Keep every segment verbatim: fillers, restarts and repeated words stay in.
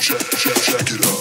Jack, Jack, Jack it up.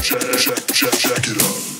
Jack, jack, jack, jack it up.